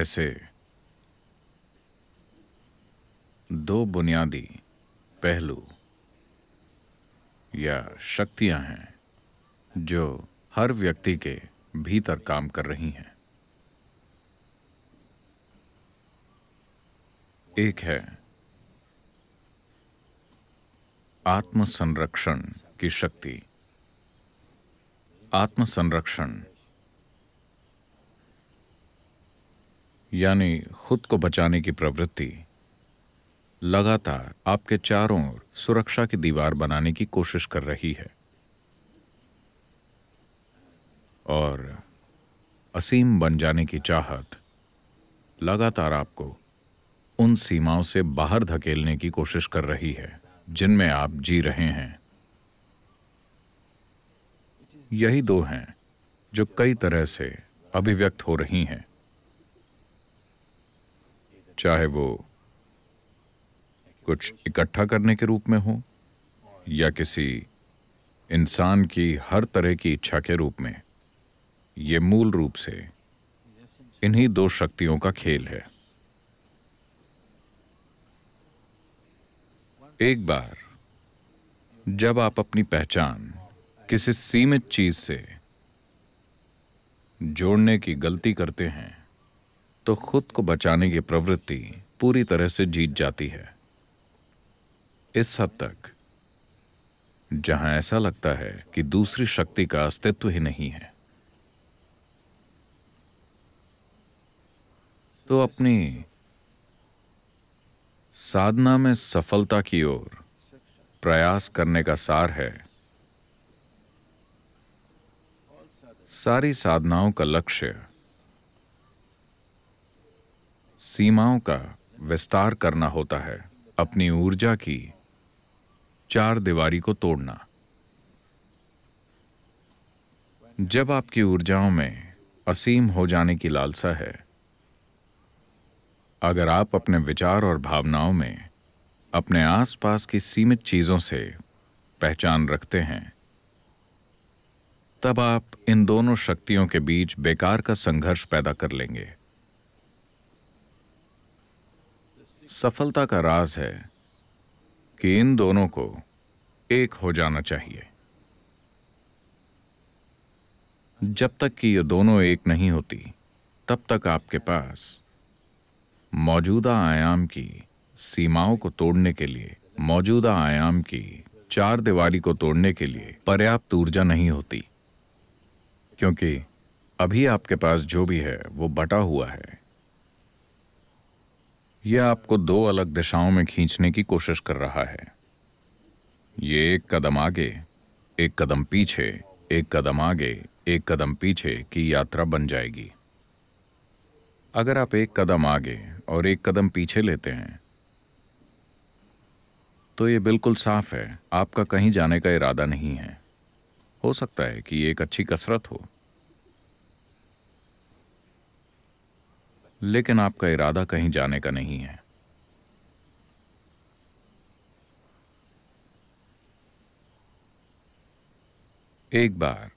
ऐसे दो बुनियादी पहलू या शक्तियां हैं जो हर व्यक्ति के भीतर काम कर रही हैं। एक है आत्मसंरक्षण की शक्ति। आत्मसंरक्षण यानी खुद को बचाने की प्रवृत्ति लगातार आपके चारों ओर सुरक्षा की दीवार बनाने की कोशिश कर रही है और असीम बन जाने की चाहत लगातार आपको उन सीमाओं से बाहर धकेलने की कोशिश कर रही है जिनमें आप जी रहे हैं। यही दो हैं जो कई तरह से अभिव्यक्त हो रही हैं, चाहे वो कुछ इकट्ठा करने के रूप में हो या किसी इंसान की हर तरह की इच्छा के रूप में। ये मूल रूप से इन्हीं दो शक्तियों का खेल है। एक बार जब आप अपनी पहचान किसी सीमित चीज से जोड़ने की गलती करते हैं तो खुद को बचाने की प्रवृत्ति पूरी तरह से जीत जाती है, इस हद तक जहां ऐसा लगता है कि दूसरी शक्ति का अस्तित्व ही नहीं है। तो अपनी साधना में सफलता की ओर प्रयास करने का सार है, सारी साधनाओं का लक्ष्य सीमाओं का विस्तार करना होता है, अपनी ऊर्जा की चार दीवारी को तोड़ना। जब आपकी ऊर्जाओं में असीम हो जाने की लालसा है, अगर आप अपने विचार और भावनाओं में अपने आसपास की सीमित चीजों से पहचान रखते हैं, तब आप इन दोनों शक्तियों के बीच बेकार का संघर्ष पैदा कर लेंगे। सफलता का राज है कि इन दोनों को एक हो जाना चाहिए। जब तक कि ये दोनों एक नहीं होती, तब तक आपके पास मौजूदा आयाम की सीमाओं को तोड़ने के लिए, मौजूदा आयाम की चार दीवारी को तोड़ने के लिए पर्याप्त ऊर्जा नहीं होती, क्योंकि अभी आपके पास जो भी है वो बटा हुआ है। यह आपको दो अलग दिशाओं में खींचने की कोशिश कर रहा है। ये एक कदम आगे एक कदम पीछे, एक कदम आगे एक कदम पीछे की यात्रा बन जाएगी। अगर आप एक कदम आगे और एक कदम पीछे लेते हैं तो ये बिल्कुल साफ है आपका कहीं जाने का इरादा नहीं है। हो सकता है कि ये एक अच्छी कसरत हो, लेकिन आपका इरादा कहीं जाने का नहीं है। एक बार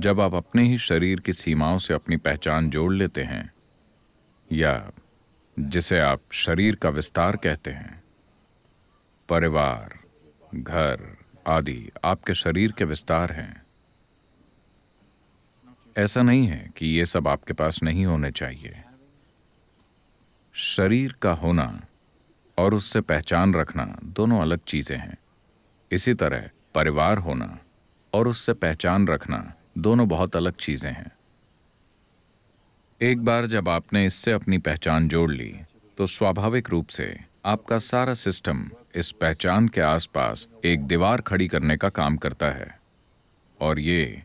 जब आप अपने ही शरीर की सीमाओं से अपनी पहचान जोड़ लेते हैं, या जिसे आप शरीर का विस्तार कहते हैं, परिवार, घर आदि आपके शरीर के विस्तार हैं। ऐसा नहीं है कि ये सब आपके पास नहीं होने चाहिए। शरीर का होना और उससे पहचान रखना दोनों अलग चीजें हैं। इसी तरह परिवार होना और उससे पहचान रखना दोनों बहुत अलग चीजें हैं। एक बार जब आपने इससे अपनी पहचान जोड़ ली तो स्वाभाविक रूप से आपका सारा सिस्टम इस पहचान के आसपास एक दीवार खड़ी करने का काम करता है, और ये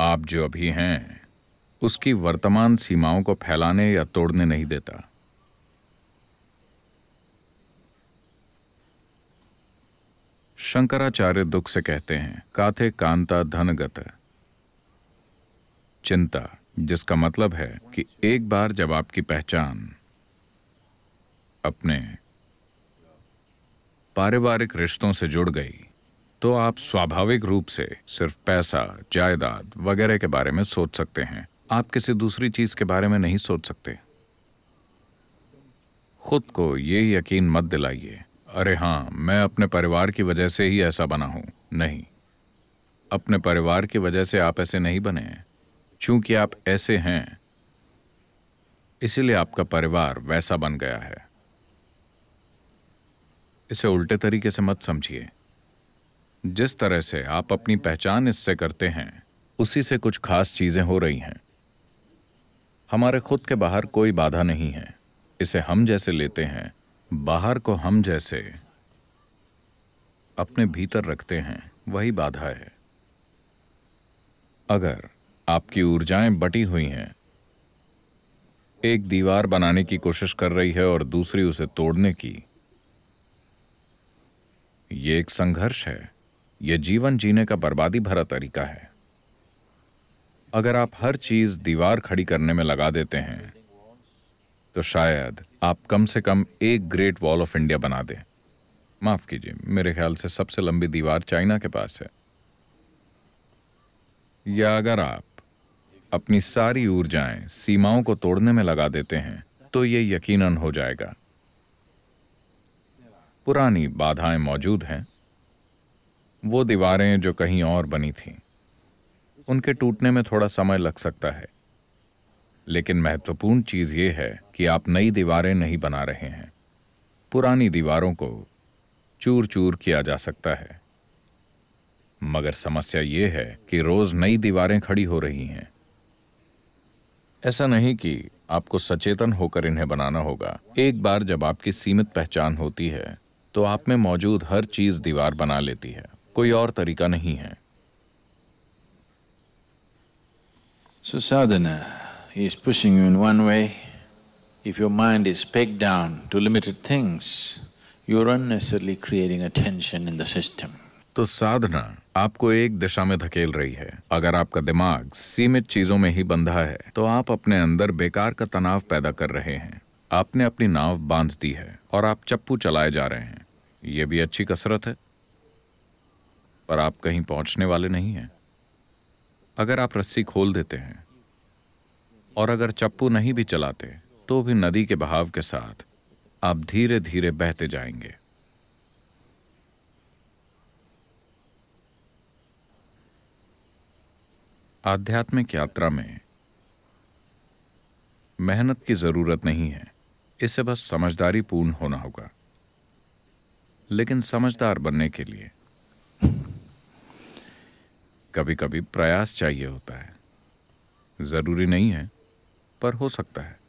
आप जो अभी हैं उसकी वर्तमान सीमाओं को फैलाने या तोड़ने नहीं देता। शंकराचार्य दुख से कहते हैं काथे कांता धनगत, चिंता, जिसका मतलब है कि एक बार जब आपकी पहचान अपने पारिवारिक रिश्तों से जुड़ गई तो आप स्वाभाविक रूप से सिर्फ पैसा, जायदाद वगैरह के बारे में सोच सकते हैं आप किसी दूसरी चीज़ के बारे में नहीं सोच सकते। खुद को ये यकीन मत दिलाइए, अरे हाँ मैं अपने परिवार की वजह से ही ऐसा बना हूँ। नहीं, अपने परिवार की वजह से आप ऐसे नहीं बने हैं। चूँकि आप ऐसे हैं इसीलिए आपका परिवार वैसा बन गया है। इसे उल्टे तरीके से मत समझिए। जिस तरह से आप अपनी पहचान इससे करते हैं उसी से कुछ खास चीज़ें हो रही हैं। हमारे खुद के बाहर कोई बाधा नहीं है। इसे हम जैसे लेते हैं, बाहर को हम जैसे अपने भीतर रखते हैं, वही बाधा है। अगर आपकी ऊर्जाएं बटी हुई हैं, एक दीवार बनाने की कोशिश कर रही है और दूसरी उसे तोड़ने की, ये एक संघर्ष है। ये जीवन जीने का बर्बादी भरा तरीका है। अगर आप हर चीज़ दीवार खड़ी करने में लगा देते हैं तो शायद आप कम से कम एक ग्रेट वॉल ऑफ इंडिया बना दें। माफ़ कीजिए, मेरे ख्याल से सबसे लंबी दीवार चाइना के पास है। या अगर आप अपनी सारी ऊर्जाएं सीमाओं को तोड़ने में लगा देते हैं तो ये यकीनन हो जाएगा। पुरानी बाधाएं मौजूद हैं, वो दीवारें जो कहीं और बनी थीं, उनके टूटने में थोड़ा समय लग सकता है, लेकिन महत्वपूर्ण चीज़ ये है कि आप नई दीवारें नहीं बना रहे हैं। पुरानी दीवारों को चूर चूर किया जा सकता है, मगर समस्या ये है कि रोज़ नई दीवारें खड़ी हो रही हैं। ऐसा नहीं कि आपको सचेतन होकर इन्हें बनाना होगा। एक बार जब आपकी सीमित पहचान होती है तो आप में मौजूद हर चीज़ दीवार बना लेती है, कोई और तरीका नहीं है। So sadhana is pushing you in one way. If your mind is pegged down to limited things, you're unnecessarily creating a tension in the system. तो साधना आपको एक दिशा में धकेल रही है। अगर आपका दिमाग सीमित चीज़ों में ही बंधा है तो आप अपने अंदर बेकार का तनाव पैदा कर रहे हैं। आपने अपनी नाव बांध दी है और आप चप्पू चलाए जा रहे हैं। ये भी अच्छी कसरत है, पर आप कहीं पहुंचने वाले नहीं हैं। अगर आप रस्सी खोल देते हैं और अगर चप्पू नहीं भी चलाते तो भी नदी के बहाव के साथ आप धीरे धीरे बहते जाएंगे। आध्यात्मिक यात्रा में मेहनत की ज़रूरत नहीं है, इससे बस समझदारी पूर्ण होना होगा। लेकिन समझदार बनने के लिए कभी-कभी प्रयास चाहिए होता है। ज़रूरी नहीं है, पर हो सकता है।